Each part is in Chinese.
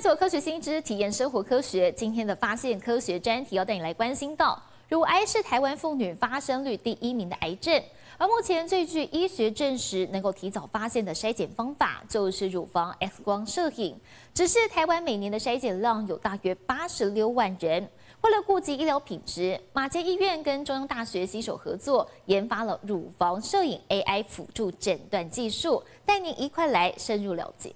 探索科学新知，体验生活科学。今天的发现科学专题要带你来关心到，乳癌是台湾妇女发生率第1名的癌症，而目前最具医学证实、能够提早发现的筛检方法就是乳房 X 光摄影。只是台湾每年的筛检量有大约86万人。 为了顾及医疗品质，马偕医院跟中央大学携手合作，研发了乳房摄影 AI 辅助诊断技术，带您一块来深入了解。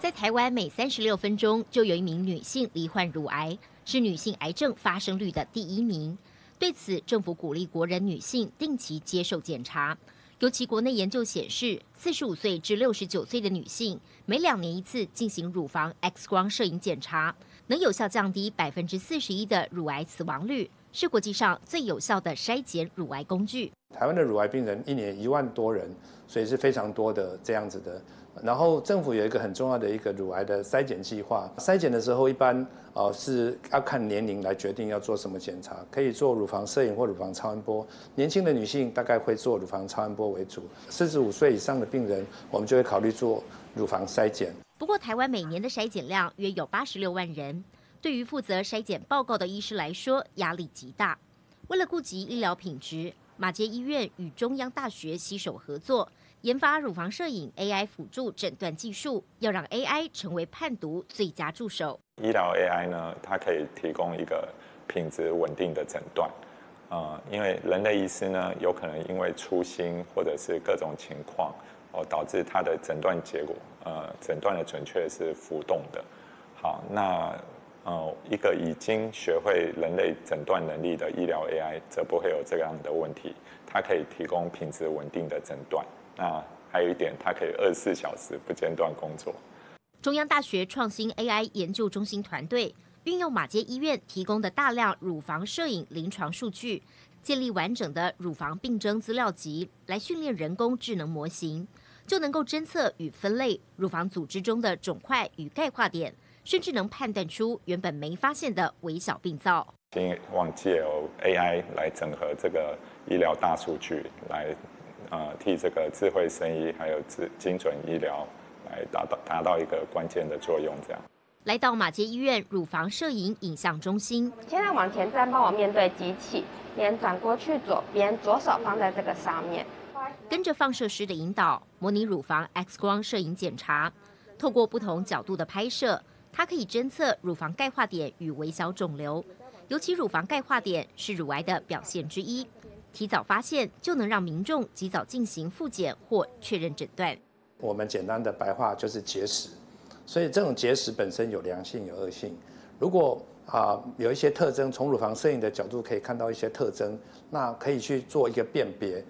在台湾，每36分钟就有一名女性罹患乳癌，是女性癌症发生率的第1名。对此，政府鼓励国人女性定期接受检查。尤其国内研究显示，45岁至69岁的女性，每2年一次进行乳房 X 光摄影检查。 能有效降低41%的乳癌死亡率，是国际上最有效的筛检乳癌工具。台湾的乳癌病人1年1万多人，所以是非常多的这样子的。然后政府有一个很重要的一个乳癌的筛检计划，筛检的时候一般是要看年龄来决定要做什么检查，可以做乳房摄影或乳房超音波。年轻的女性大概会做乳房超音波为主，45岁以上的病人我们就会考虑做乳房筛检。 不过，台湾每年的筛检量约有86万人，对于负责筛检报告的医师来说，压力极大。为了顾及医疗品质，马偕医院与中央大学携手合作，研发乳房摄影 AI 辅助诊断技术，要让 AI 成为判读最佳助手。医疗 AI 呢，它可以提供一个品质稳定的诊断。因为人类医师呢，有可能因为粗心或者是各种情况。 导致它的诊断结果，诊断的准确是浮动的。好，那一个已经学会人类诊断能力的医疗 AI， 则不会有这样的问题。它可以提供品质稳定的诊断。那还有一点，它可以24小时不间断工作。中央大学创新 AI 研究中心团队运用马偕医院提供的大量乳房摄影临床数据，建立完整的乳房病征资料集，来训练人工智能模型。 就能够侦测与分类乳房组织中的肿块与钙化点，甚至能判断出原本没发现的微小病灶。希望借由 AI 来整合这个医疗大数据，来替这个智慧生医还有精准医疗来达到一个关键的作用。这样，来到马偕医院乳房摄影影像中心，现在往前站，帮我面对机器，脸转过去左边，左手放在这个上面。 跟着放射师的引导，模拟乳房 X 光摄影检查。透过不同角度的拍摄，它可以侦测乳房钙化点与微小肿瘤。尤其乳房钙化点是乳癌的表现之一，提早发现就能让民众及早进行复检或确认诊断。我们简单的白话就是结石，所以这种结石本身有良性有恶性。如果有一些特征，从乳房摄影的角度可以看到一些特征，那可以去做一个辨别。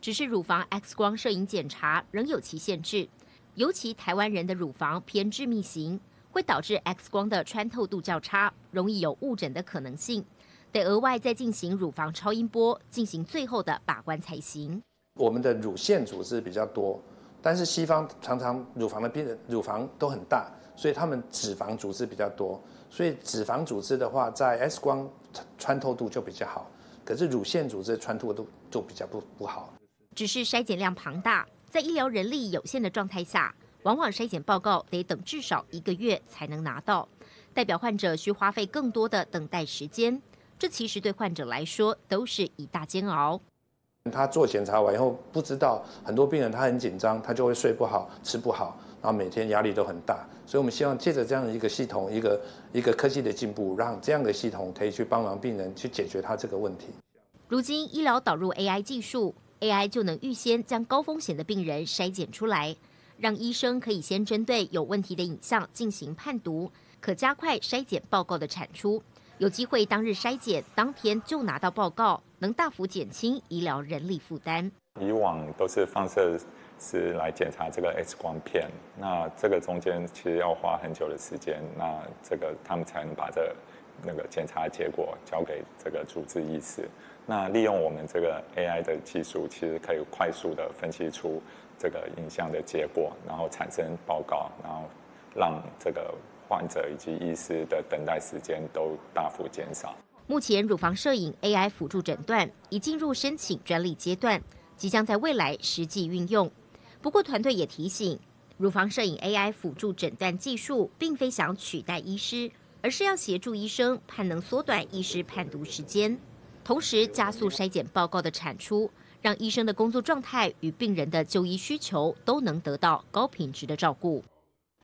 只是乳房 X 光摄影检查仍有其限制，尤其台湾人的乳房偏致密型，会导致 X 光的穿透度较差，容易有误诊的可能性，得额外再进行乳房超音波进行最后的把关才行。我们的乳腺组织比较多，但是西方常常乳房的病人乳房都很大，所以他们脂肪组织比较多，所以脂肪组织的话，在 X 光穿透度就比较好，可是乳腺组织穿透度就比较不好。 只是筛检量庞大，在医疗人力有限的状态下，往往筛检报告得等至少1个月才能拿到，代表患者需花费更多的等待时间。这其实对患者来说都是一大煎熬。他做检查完以后，不知道很多病人他很紧张，他就会睡不好、吃不好，然后每天压力都很大。所以我们希望借着这样的一个系统、一个科技的进步，让这样的系统可以去帮忙病人去解决他这个问题。如今医疗导入 AI 技术。 AI 就能预先将高风险的病人筛检出来，让医生可以先针对有问题的影像进行判读，可加快筛检报告的产出。有机会当日筛检，当天就拿到报告，能大幅减轻医疗人力负担。以往都是放射师来检查这个 X 光片，那这个中间其实要花很久的时间，那这个他们才能把那个检查结果交给这个主治医师。 那利用我们这个 AI 的技术，其实可以快速的分析出这个影像的结果，然后产生报告，然后让这个患者以及医师的等待时间都大幅减少。目前，乳房摄影 AI 辅助诊断已进入申请专利阶段，即将在未来实际运用。不过，团队也提醒，乳房摄影 AI 辅助诊断技术，并非想取代医师，而是要协助医生，盼能缩短医师判读时间，同时加速筛检报告的产出，让医生的工作状态与病人的就医需求都能得到高品质的照顾。